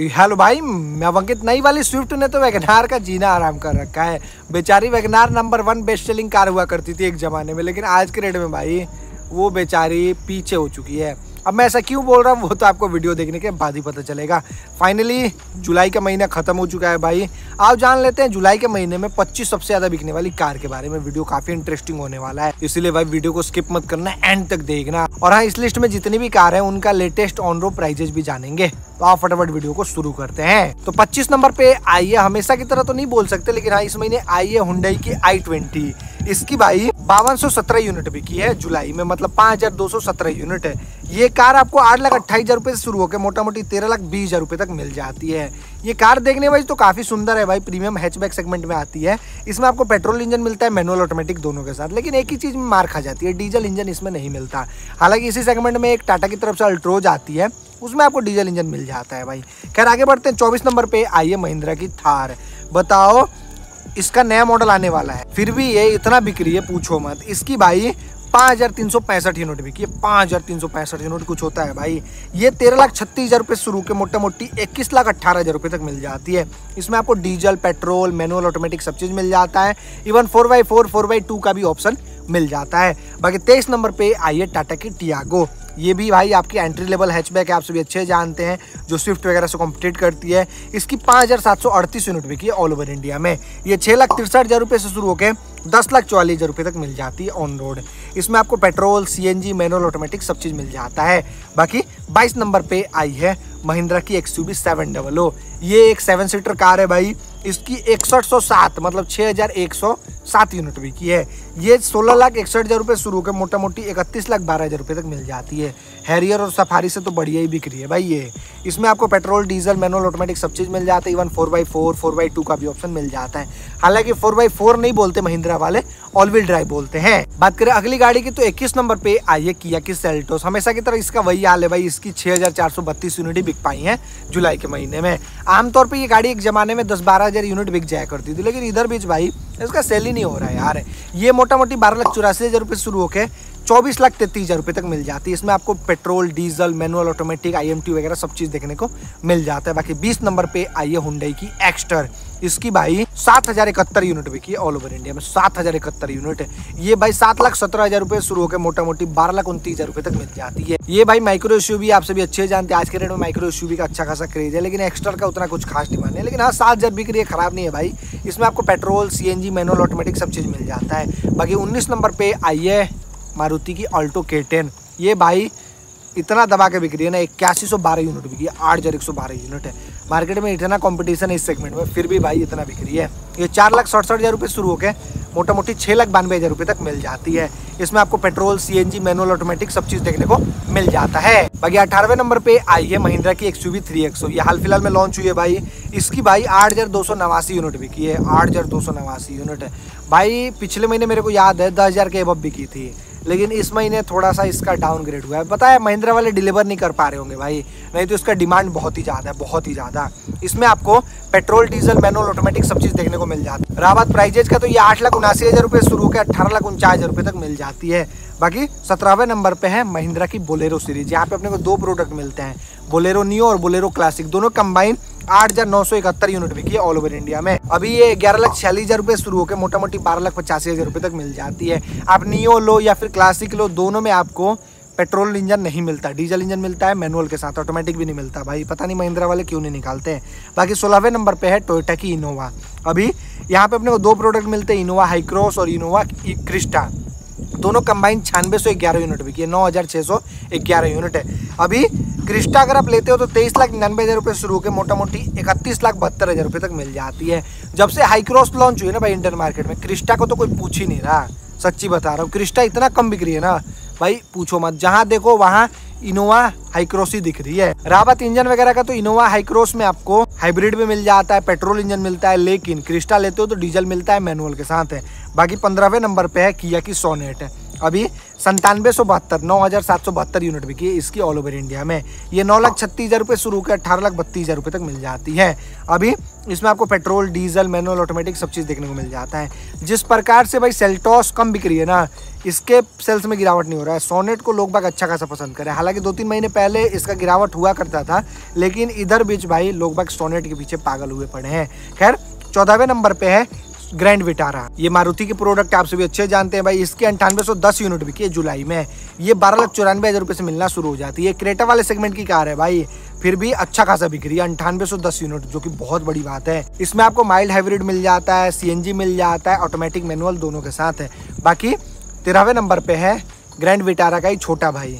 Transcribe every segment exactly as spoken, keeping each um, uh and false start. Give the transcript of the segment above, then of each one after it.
Hello भाई, मैं अंकित। नई वाली स्विफ्ट ने तो वैगन आर का जीना आराम कर रखा है। बेचारी Wagon R number one best selling car हुआ करती थी एक ज़माने में, लेकिन आज के रेट में भाई वो बेचारी पीछे हो चुकी है। अब मैं ऐसा क्यों बोल रहा हूँ वो तो आपको वीडियो देखने के बाद ही पता चलेगा। फाइनली जुलाई का महीना ख़त्म हो चुका है भाई। आप जान लेते हैं जुलाई के महीने में पच्चीस सबसे ज़्यादा बिकने वाली कार के बारे में। वीडियो काफ़ी इंटरेस्टिंग होने वाला है, इसलिए भाई वीडियो को स्किप मत करना, एंड तक देखना। और हाँ, इस लिस्ट में जितनी भी कार है उनका लेटेस्ट ऑन रोड प्राइजेस भी जानेंगे। तो आप फटाफट वीडियो को शुरू करते हैं। तो पच्चीस नंबर पे आई है, हमेशा की तरह तो नहीं बोल सकते, लेकिन हाँ इस महीने आई है हुंडई की आई ट्वेंटी। इसकी भाई बावन सौ सत्रह यूनिट बिकी है जुलाई में, मतलब पाँच हजार दो सौ सत्रह यूनिट है। ये कार आपको आठ लाख अट्ठाईस हजार रुपये से शुरू होकर मोटा मोटी तेरह लाख बीस हजार रुपये तक मिल जाती है। ये कार देखने वाइज तो काफ़ी सुंदर है भाई, प्रीमियम हैचबैक सेगमेंट में आती है। इसमें आपको पेट्रोल इंजन मिलता है, मैनुअल ऑटोमेटिक दोनों के साथ, लेकिन एक ही चीज़ में मार खा जाती है, डीजल इंजन इसमें नहीं मिलता। हालांकि इसी सेगमेंट में एक टाटा की तरफ से अल्ट्रोज आती है, उसमें आपको डीजल इंजन मिल जाता है भाई। खैर आगे बढ़ते हैं। चौबीस नंबर पर आई है महिंद्रा की थार। बताओ, इसका नया मॉडल आने वाला है, फिर भी ये इतना बिक रही है पूछो मत। इसकी भाई पाँच हज़ार तीन सौ पैंसठ यूनिट बिकी है, पाँच हज़ार तीन सौ पैंसठ यूनिट कुछ होता है भाई। ये तेरह लाख छत्तीस हज़ार रुपये शुरू के मोटा मोटी इक्कीस लाख अट्ठारह हज़ार रुपये तक मिल जाती है। इसमें आपको डीजल, पेट्रोल, मैनुअल ऑटोमेटिक सब चीज़ मिल जाता है। Even four by four four by two का भी ऑप्शन मिल जाता है। बाकी तेईस नंबर पे आई है टाटा की टियागो। ये भी भाई आपकी एंट्री लेवल हैचबैक है, आप सभी अच्छे जानते हैं, जो स्विफ्ट वगैरह से कॉम्पिटेट करती है। इसकी पाँच हज़ार सात सौ अड़तीस यूनिट बिकी है ऑल ओवर इंडिया में। ये छः लाख तिरसठ हज़ार रुपये से शुरू होकर दस लाख चौवालीस हज़ार रुपये तक मिल जाती है ऑन रोड। इसमें आपको पेट्रोल, सीएनजी, मैनुअल ऑटोमेटिक सब चीज़ मिल जाता है। बाकी बाईस नंबर पे आई है महिंद्रा की X U V seven hundred. ये एक सेवन सीटर कार है भाई। इसकी इकसठ सौ सात मतलब छः हज़ार एक सौ सात यूनिट भी की है। ये सोलह लाख इकसठ हज़ार रुपये शुरू होकर मोटा मोटी इकतीस लाख बारह हज़ार रुपये तक मिल जाती है। हैरियर और सफारी से तो बढ़िया ही बिक रही है भाई ये। इसमें आपको पेट्रोल, डीजल, मैनुअल ऑटोमेटिक सब चीज़ मिल जाता है। Even four by four four by two का भी ऑप्शन मिल जाता है। हालांकि फोर बाई फोर नहीं बोलते महिंद्रा वाले, ऑल व्हील ड्राइव बोलते हैं। बात करें अगली गाड़ी की तो इक्कीस नंबर पे आई है किया की सेल्टोस। हमेशा की तरह इसका वही हाल है भाई। इसकी छः हज़ार चार सौ बत्तीस यूनिट ही बिक पाई हैं जुलाई के महीने में। आमतौर पर ये गाड़ी एक जमाने में दस बारह हज़ार यूनिट बिक जाया करती थी, लेकिन इधर बीच भाई इसका सेल ही नहीं हो रहा है यार। ये मोटा मोटी बारह लाख चौरासी हज़ार रुपये शुरू होकर चौबीस लाख तैंतीस हज़ार रुपये तक मिल जाती है। इसमें आपको petrol, diesel, manual automatic, IMT वगैरह सब चीज़ देखने को मिल जाता है। बाकी बीस नंबर पे आई है हुंडई की एक्स्टर। इसकी भाई सात हज़ार इकहत्तर यूनिट बिकी है ऑल ओवर इंडिया में, सात हज़ार इकहत्तर यूनिट। ये भाई सात लाख सत्रह हज़ार रुपये शुरू होकर मोटा मोटी बारह लाख उनतीस हज़ार रुपये तक मिल जाती है। ये भाई माइक्रो एसयूवी, आप सभी अच्छे जानते हैं, आज के रेट में माइक्रो एसयूवी का अच्छा खासा क्रेज है, लेकिन एक्स्टर का उतना कुछ खास डिमांड है। लेकिन हाँ सात हज़ार बिक रही है, ख़राब नहीं है भाई। इसमें आपको पेट्रोल, सीएनजी, मैनुअल ऑटोमेटिक सब चीज़ मिल जाता है। बाकी उन्नीस नंबर पर आई है मारुति की अल्टो के टेन। ये भाई इतना दबा के बिक रही है ना, इक्यासी सौ बारह यूनिट बिकी है, आठ हज़ार एक सौ बारह यूनिट है। मार्केट में इतना कंपटीशन है इस सेगमेंट में, फिर भी भाई इतना बिक रही है। ये चार लाख सड़सठ हज़ार रुपये शुरू होकर मोटा मोटी छः लाख बानवे हज़ार रुपये तक मिल जाती है। इसमें आपको पेट्रोल, सीएनजी, मैनुअल ऑटोमेटिक सब चीज़ देखने को मिल जाता है। बाकी अठारहवें नंबर पे आई है महिंद्रा की X U V three X O. ये हाल फिलहाल में लॉन्च हुई है भाई। इसकी भाई आठ हज़ार दो सौ नवासी यूनिट बिकी है, आठ हज़ार दो सौ नवासी यूनिट है भाई। पिछले महीने मेरे को याद है दस हज़ार के अबव बिकी थी, लेकिन इस महीने थोड़ा सा इसका डाउनग्रेड हुआ है। बताया महिंद्रा वाले डिलीवर नहीं कर पा रहे होंगे भाई, नहीं तो इसका डिमांड बहुत ही ज़्यादा है, बहुत ही ज़्यादा। इसमें आपको पेट्रोल, डीजल, मैनुअल ऑटोमेटिक सब चीज़ देखने को मिल जाती है। रहा बात प्राइजेज का, तो ये आठ लाख उनासी हज़ार रुपये शुरू के अट्ठारह लाख उनचास हज़ार रुपये तक मिल जाती है। बाकी सत्रहवें नंबर पे है महिंद्रा की बोलेरो सीरीज। यहाँ पे अपने को दो प्रोडक्ट मिलते हैं, बोलेरो नियो और बोलेरो क्लासिक, दोनों कंबाइन आठ हज़ार नौ सौ इकहत्तर यूनिट बिकी है ऑल ओवर इंडिया में। अभी ये ग्यारह लाख छियालीस हज़ार रुपये शुरू होकर मोटा मोटी बारह लाख पचासी हज़ार रुपये तक मिल जाती है। आप नियो लो या फिर क्लासिक लो, दोनों में आपको पेट्रोल इंजन नहीं मिलता, डीजल इंजन मिलता है मैनुअल के साथ, ऑटोमेटिक भी नहीं मिलता भाई। पता नहीं महिंद्रा वाले क्यों नहीं निकालते हैं। बाकी सोलहवें नंबर पे है टोयोटा की इनोवा। अभी यहाँ पे अपने को दो प्रोडक्ट मिलते हैं, इनोवा हाईक्रॉस और इनोवा क्रिस्टा, दोनों कंबाइन छियानवे सौ ग्यारह यूनिट बिकी है, नौ हज़ार छः सौ ग्यारह यूनिट है। अभी क्रिस्टा अगर आप लेते हो तो तेईस लाख निन्यानवे हज़ार रुपये शुरू होकर मोटा मोटी इकतीस लाख बहत्तर हज़ार रुपये तक मिल जाती है। जब से हाईक्रॉस लॉन्च हुई ना भाई इंडियन मार्केट में, क्रिस्टा को तो कोई पूछ ही नहीं रहा, सच्ची बता रहा हूँ। क्रिस्टा इतना कम बिक रही है ना भाई पूछो मत, जहाँ देखो वहाँ इनोवा हाईक्रोस ही दिख रही है। रावत इंजन वगैरह का तो इनोवा हाईक्रोस में आपको हाइब्रिड में मिल जाता है, पेट्रोल इंजन मिलता है, लेकिन क्रिस्टा लेते हो तो डीजल मिलता है मैनुअल के साथ है। बाकी पंद्रहवें नंबर पे है किया की सोनेट। अभी संतानवे सौ बहत्तर नौ हज़ार सात सौ बहत्तर यूनिट बिकी है इसकी ऑल ओवर इंडिया में। ये नौ लाख छत्तीस हज़ार रुपये शुरू के अठारह लाख बत्तीस हज़ार रुपये तक मिल जाती है। अभी इसमें आपको पेट्रोल डीजल मैनुअल ऑटोमेटिक सब चीज़ देखने को मिल जाता है। जिस प्रकार से भाई सेल्टॉस कम बिक रही है ना, इसके सेल्स में गिरावट नहीं हो रहा है। सोनेट को लोग बाग अच्छा खासा पसंद करें, हालांकि दो तीन महीने पहले इसका गिरावट हुआ करता था, लेकिन इधर बीच भाई लोग बाग सोनेट के पीछे पागल हुए पड़े हैं। खैर चौदहवें नंबर पे है ग्रैंड विटारा। ये मारुति के प्रोडक्ट आप सभी अच्छे जानते हैं भाई। इसके अंठानवे सौ दस यूनिट बिकी है जुलाई में। ये बारह लाख चौरानवे हज़ार रुपये से मिलना शुरू हो जाती है। क्रेटा वाले सेगमेंट की कार है भाई, फिर भी अच्छा खासा बिक रही है, अंठानवे सौ दस यूनिट, जो कि बहुत बड़ी बात है। इसमें आपको माइल्ड हाइब्रिड मिल जाता है, सीएनजी मिल जाता है, ऑटोमेटिक मैनुअल दोनों के साथ है। बाकी तेरहवें नंबर पे है ग्रैंड विटारा का ही छोटा भाई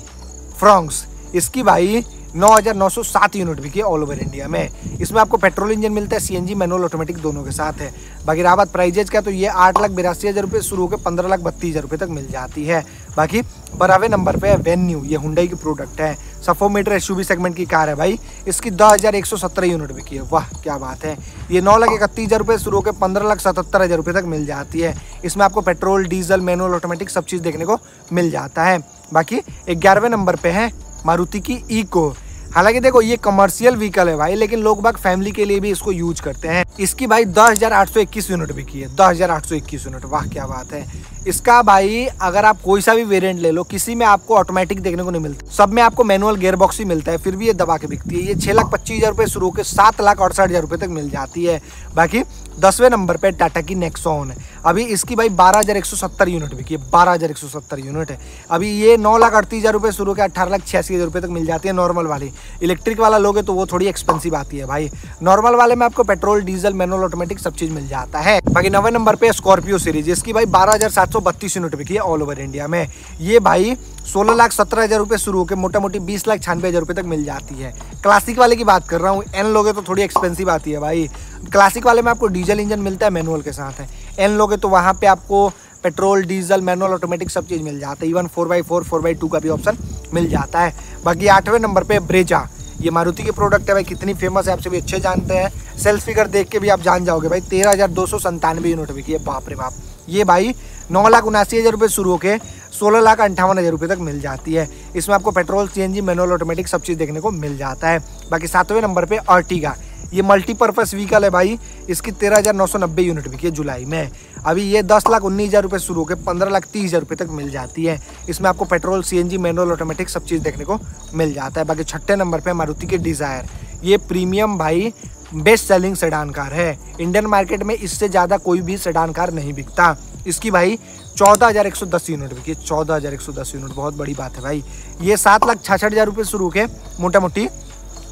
फ्रॉन्क्स। इसकी भाई नौ हज़ार नौ सौ सात यूनिट बिकी है ऑल ओवर इंडिया में। इसमें आपको पेट्रोल इंजन मिलता है, सीएनजी मैनुअल ऑटोमेटिक दोनों के साथ है। बाकी रहा बात प्राइजेज का, तो ये आठ लाख बिरासी हज़ार रुपये शुरू होकर पंद्रह लाख बत्तीस हज़ार रुपये तक मिल जाती है। बाकी बारहवें नंबर पे है वेन्यू। ये हुंडई की प्रोडक्ट है, सफो मीटर एसयूवी सेगमेंट की कार है भाई। इसकी दस हज़ार एक सौ सत्रह यूनिट बिकी है, वाह क्या बात है। ये नौ लाख इकतीस हज़ार रुपये शुरू होकर पंद्रह लाख सतहत्तर हज़ार रुपये तक मिल जाती है। इसमें आपको पेट्रोल डीजल मैनुअल ऑटोमेटिक सब चीज़ देखने को मिल जाता है। बाकी ग्यारहवें नंबर पर है मारुति की ईको। हालांकि देखो ये कमर्शियल व्हीकल है भाई, लेकिन लोग बाग फैमिली के लिए भी इसको यूज करते हैं। इसकी भाई दस हज़ार आठ सौ इक्कीस यूनिट बिकी है, दस हज़ार आठ सौ इक्कीस यूनिट, वाह क्या बात है। इसका भाई अगर आप कोई सा भी वेरिएंट ले लो, किसी में आपको ऑटोमेटिक देखने को नहीं मिलता, सब में आपको मैनुअल गेयरबॉक्स ही मिलता है, फिर भी ये दबा के बिकती है। ये छः लाख पच्चीस हज़ार रुपये शुरू के सात लाख अड़सठ हज़ार रुपये तक मिल जाती है। बाकी दसवें नंबर पे टाटा की नेक्सॉन। अभी इसकी भाई बारह हज़ार एक सौ सत्तर यूनिट बिकी है, बारह हज़ार एक सौ सत्तर यूनिट है। अभी ये नौ लाख अड़तीस हज़ार रुपये शुरू के अठारह लाख छियासी हज़ार रुपये तक मिल जाती है। नॉर्मल वाली, इलेक्ट्रिक वाला लोगे तो वो थोड़ी एक्सपेंसिव आती है भाई। नॉर्मल वाले में आपको पेट्रोल डीजल मैनुअल ऑटोमेटिक सब चीज़ मिल जाता है। बाकी नवे नंबर पे स्कॉर्पियो सीरीज। इसकी भाई बारह हज़ार सात सौ बत्तीस यूनिट बिकी है ऑल ओवर इंडिया में। ये भाई सोलह लाख सत्रह हज़ार रुपये शुरू होकर मोटा मोटी बीस लाख छियानवे हज़ार रुपये तक मिल जाती है। क्लासिक वाले की बात कर रहा हूँ, एन लोगे तो थोड़ी एक्सपेंसिव आती है भाई। क्लासिक वाले में आपको डीजल इंजन मिलता है मैनुअल के साथ है, एन लोगे तो वहाँ पे आपको पेट्रोल डीजल मैनुअल ऑटोमेटिक सब चीज़ मिल जाता है। Even four by four four by two का भी ऑप्शन मिल जाता है। बाकी आठवें नंबर पे ब्रेजा। ये मारुति के प्रोडक्ट है भाई, कितनी फेमस है आप सभी अच्छे जानते हैं। सेल्स फिगर देख के भी आप जान जाओगे भाई, तेरह हज़ार दो सौ संतानवे यूनिट बिकी है, बाप रे बाप। ये भाई नौ लाख उनासी हज़ार रुपये शुरू होकर सोलह लाख अंठावन हज़ार रुपये तक मिल जाती है। इसमें आपको पेट्रोल सीएनजी मैनुअल ऑटोमेटिक सब चीज़ देखने को मिल जाता है। बाकी सातवें नंबर पे अर्टिगा। ये मल्टीपर्पज़ व्हीकल है भाई। इसकी तेरह हज़ार नौ सौ नब्बे यूनिट बिकी है जुलाई में। अभी ये दस लाख उन्नीस हज़ार रुपये शुरू होकर पंद्रह लाख तीस हज़ार रुपये तक मिल जाती है। इसमें आपको पेट्रोल सीएनजी मैनुअल ऑटोमेटिक सब चीज़ देखने को मिल जाता है। बाकी छठे नंबर पर मारुति के डिज़ायर। ये प्रीमियम भाई बेस्ट सेलिंग सेडान कार है। इंडियन मार्केट में इससे ज़्यादा कोई भी सेडान कार नहीं बिकता। इसकी भाई चौदह हज़ार एक सौ दस यूनिट बिकी, चौदह हज़ार एक सौ दस यूनिट बहुत बड़ी बात है भाई। ये सात लाख छियासठ हज़ार रुपये शुरू के मोटा मोटी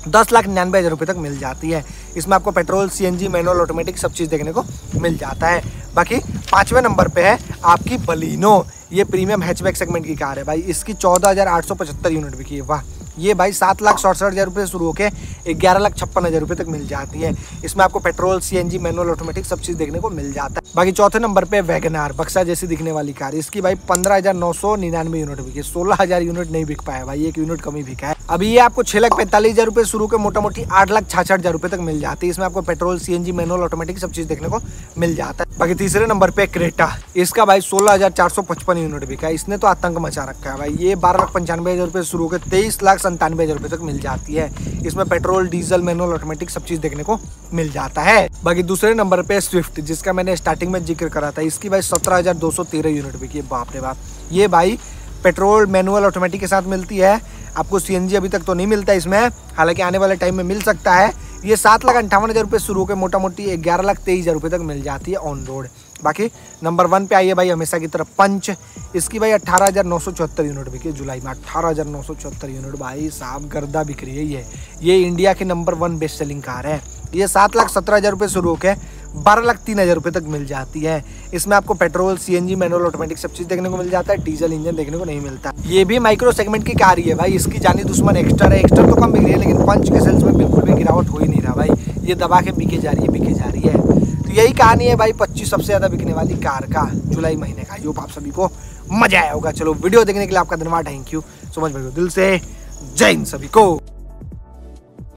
दस लाख निन्यानवे हज़ार रुपये तक मिल जाती है। इसमें आपको पेट्रोल सीएनजी मैनुअल ऑटोमेटिक सब चीज़ देखने को मिल जाता है। बाकी पाँचवें नंबर पे है आपकी बलिनो। ये प्रीमियम हैचबैक सेगमेंट की कार है भाई। इसकी चौदह हज़ार आठ सौ पचहत्तर यूनिट बिकी है, वाह। ये भाई सात लाख सड़सठ हज़ार रुपये शुरू होकर ग्यारह लाख छप्पन हज़ार रुपये तक मिल जाती है। इसमें आपको पेट्रोल सीएनजी मैनुअल ऑटोमेटिक सब चीज़ देखने को मिल जाता है। बाकी चौथे नंबर पे वैगन आर, बक्सा जैसी दिखने वाली कार। इसकी भाई पंद्रह हज़ार नौ सौ निन्यानवे यूनिट बिकी, सोलह हज़ार यूनिट नहीं बिक पाया भाई, एक यूनिट कमी बिका है। अभी ये आपको छः लाख पैंतालीस हज़ार रुपये शुरू के मोटा मोटी आठ लाख छियासठ हज़ार रुपये तक मिल जाती है। इसमें आपको पेट्रोल सीएनजी मैनुअल ऑटोमेटिक सब चीज़ देखने को मिल जाता है। बाकी तीसरे नंबर पे क्रेटा। इसका भाई सोलह हज़ार चार सौ पचपन यूनिट बिका है। इसने तो आतंक मचा रखा है भाई। ये बारह लाख पंचानवे हज़ार रुपये शुरू के तेईस लाख संतानवे हज़ार रुपये तक मिल जाती है। इसमें पेट्रोल डीजल मैनुअल ऑटोमेटिक सब चीज़ देखने को मिल जाता है। बाकी दूसरे नंबर पे स्विफ्ट, जिसका मैंने स्टार्टिंग में जिक्र करा था। इसकी भाई सत्रह हज़ार दो सौ तेरह यूनिट बिकी है, बाप रे बाप। ये भाई पेट्रोल मैनुअल ऑटोमेटिक के साथ मिलती है, आपको सीएनजी अभी तक तो नहीं मिलता इसमें, हालांकि आने वाले टाइम में मिल सकता है। ये सात लाख अंठावन हज़ार रुपये शुरू होकर मोटा मोटी ग्यारह लाख तेईस हज़ार रुपये तक मिल जाती है ऑन रोड। बाकी नंबर वन पे आई है भाई हमेशा की तरफ पंच। इसकी भाई अट्ठारह हज़ार नौ सौ चौहत्तर यूनिट बिकी है जुलाई में, अट्ठारह हज़ार नौ सौ चौहत्तर यूनिट भाई साहब गर्दा बिक रही है। ये ये इंडिया की number one best selling car है। ये सात लाख सत्रह हज़ार रुपये शुरू होकर बारह लाख तीन हज़ार रुपये तक मिल जाती है। इसमें आपको पेट्रोल सीएनजी मैनुअल ऑटोमेटिक सब चीज़ देखने को मिल जाता है, डीजल इंजन देखने को नहीं मिलता। ये भी माइक्रो सेगमेंट की कार ही है भाई। इसकी जानी दुश्मन एक्स्ट्रा है। एक्स्ट्रा तो कम बिक रही है, लेकिन पंच के सेल्स में बिल्कुल भी गिरावट हो ही नहीं रहा भाई। ये दबा के बिके जा रही है बिके जा रही है तो यही कहानी है भाई पच्चीस सबसे ज़्यादा बिकने वाली कार का जुलाई महीने का। योग आप सभी को मजा आया होगा। चलो वीडियो देखने के लिए आपका धन्यवाद, थैंक यू सो मच भाई, दिल से जय हिंद सभी को।